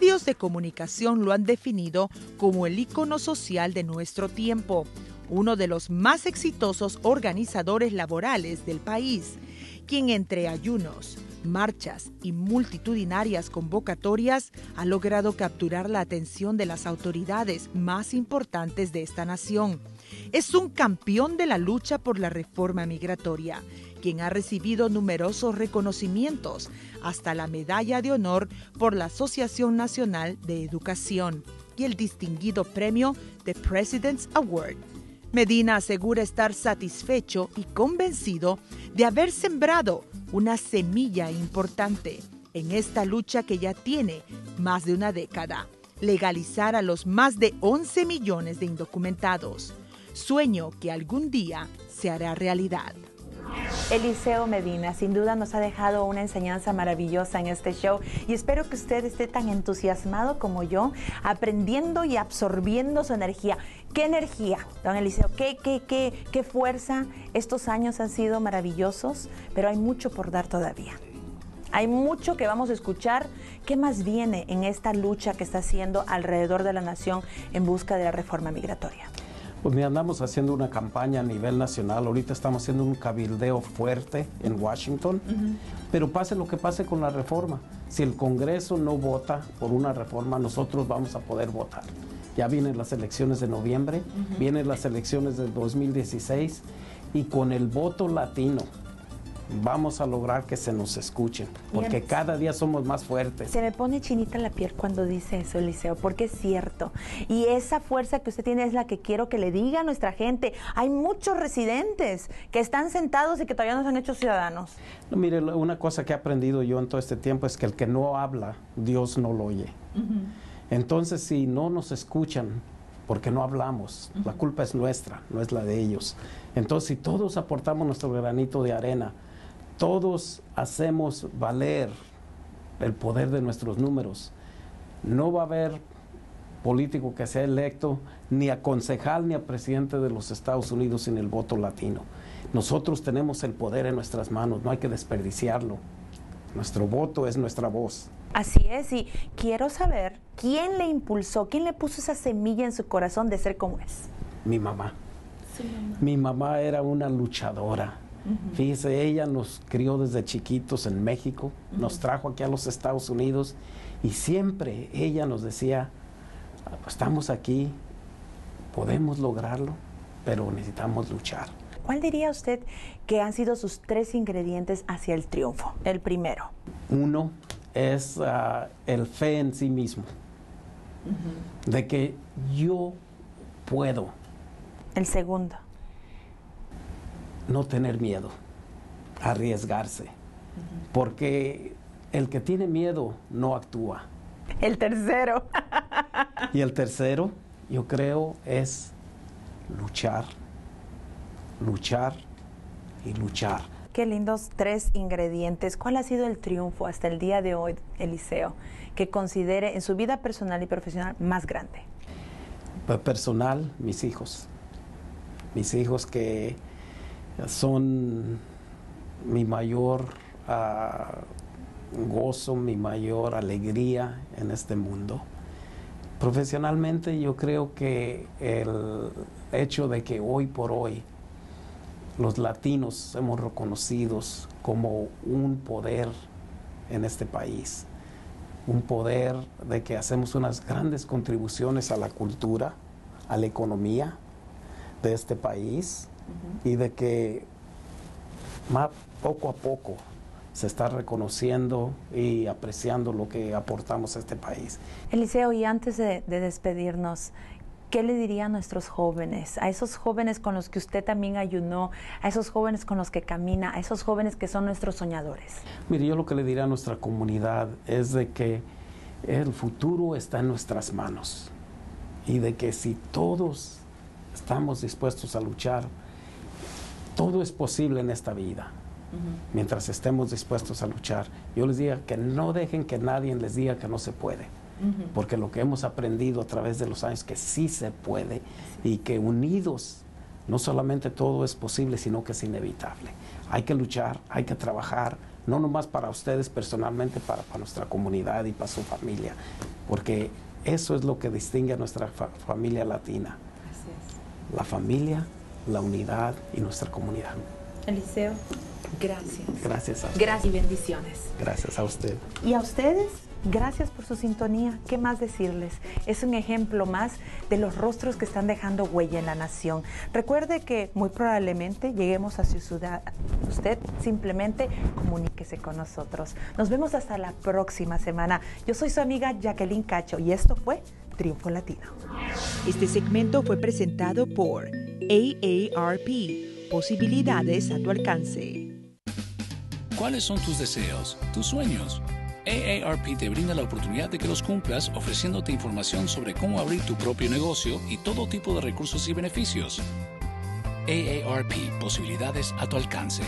medios de comunicación lo han definido como el ícono social de nuestro tiempo, uno de los más exitosos organizadores laborales del país, quien entre ayunos, marchas y multitudinarias convocatorias ha logrado capturar la atención de las autoridades más importantes de esta nación. Es un campeón de la lucha por la reforma migratoria, quien ha recibido numerosos reconocimientos, hasta la Medalla de Honor por la Asociación Nacional de Educación y el distinguido premio The President's Award. Medina asegura estar satisfecho y convencido de haber sembrado una semilla importante en esta lucha que ya tiene más de una década: legalizar a los más de 11 millones de indocumentados, sueño que algún día se hará realidad. Eliseo Medina sin duda nos ha dejado una enseñanza maravillosa en este show y espero que usted esté tan entusiasmado como yo, aprendiendo y absorbiendo su energía. ¡Qué energía, don Eliseo! ¡Qué fuerza! Estos años han sido maravillosos, pero hay mucho por dar todavía. Hay mucho que vamos a escuchar. ¿Qué más viene en esta lucha que está haciendo alrededor de la nación en busca de la reforma migratoria? Pues mira, andamos haciendo una campaña a nivel nacional. Ahorita estamos haciendo un cabildeo fuerte en Washington. Pero pase lo que pase con la reforma, si el Congreso no vota por una reforma, nosotros vamos a poder votar. Ya vienen las elecciones de noviembre, vienen las elecciones del 2016, y con el voto latino vamos a lograr que se nos escuchen, porque cada día somos más fuertes. Se me pone chinita la piel cuando dice eso, Eliseo, porque es cierto. Y esa fuerza que usted tiene es la que quiero que le diga a nuestra gente. Hay muchos residentes que están sentados y que todavía no se han hecho ciudadanos. No, mire, una cosa que he aprendido yo en todo este tiempo es que el que no habla, Dios no lo oye. Entonces, si no nos escuchan porque no hablamos, la culpa es nuestra, no es la de ellos. Entonces, si todos aportamos nuestro granito de arena, todos hacemos valer el poder de nuestros números, no va a haber político que sea electo, ni a concejal, ni a presidente de los Estados Unidos sin el voto latino. Nosotros tenemos el poder en nuestras manos, no hay que desperdiciarlo. Nuestro voto es nuestra voz. Así es, y quiero saber quién le impulsó, quién le puso esa semilla en su corazón de ser como es. Mi mamá. Sí, mamá. Mi mamá era una luchadora. Fíjese, ella nos crió desde chiquitos en México, nos trajo aquí a los Estados Unidos y siempre ella nos decía: estamos aquí, podemos lograrlo, pero necesitamos luchar. ¿Cuál diría usted que han sido sus tres ingredientes hacia el triunfo? El primero. Uno es el fe en sí mismo, de que yo puedo. El segundo. No tener miedo, arriesgarse, porque el que tiene miedo no actúa. El tercero. Y el tercero, yo creo, es luchar, luchar y luchar. Qué lindos tres ingredientes. ¿Cuál ha sido el triunfo hasta el día de hoy, Eliseo, que considere en su vida personal y profesional más grande? Personal, mis hijos. Mis hijos que son mi mayor gozo, mi mayor alegría en este mundo. Profesionalmente, yo creo que el hecho de que hoy por hoy los latinos somos reconocidos como un poder en este país, un poder de que hacemos unas grandes contribuciones a la cultura, a la economía de este país, y de que más poco a poco se está reconociendo y apreciando lo que aportamos a este país. Eliseo, y antes de despedirnos, ¿qué le diría a nuestros jóvenes, a esos jóvenes con los que usted también ayunó, a esos jóvenes con los que camina, a esos jóvenes que son nuestros soñadores? Mire, yo lo que le diría a nuestra comunidad es de que el futuro está en nuestras manos y de que si todos estamos dispuestos a luchar, todo es posible en esta vida, mientras estemos dispuestos a luchar. Yo les digo que no dejen que nadie les diga que no se puede, porque lo que hemos aprendido a través de los años que sí se puede y que unidos no solamente todo es posible, sino que es inevitable. Hay que luchar, hay que trabajar, no nomás para ustedes personalmente, para nuestra comunidad y para su familia. porque eso es lo que distingue a nuestra familia latina. Así es. La familia, la unidad y nuestra comunidad. Eliseo, gracias. Gracias a usted. Gracias y bendiciones. Gracias a usted. ¿Y a ustedes? Gracias por su sintonía. ¿Qué más decirles? Es un ejemplo más de los rostros que están dejando huella en la nación. Recuerde que muy probablemente lleguemos a su ciudad. Usted simplemente comuníquese con nosotros. Nos vemos hasta la próxima semana. Yo soy su amiga Jacqueline Cacho y esto fue Triunfo Latino. Este segmento fue presentado por AARP. Posibilidades a tu alcance. ¿Cuáles son tus deseos, tus sueños? AARP te brinda la oportunidad de que los cumplas, ofreciéndote información sobre cómo abrir tu propio negocio y todo tipo de recursos y beneficios. AARP, posibilidades a tu alcance.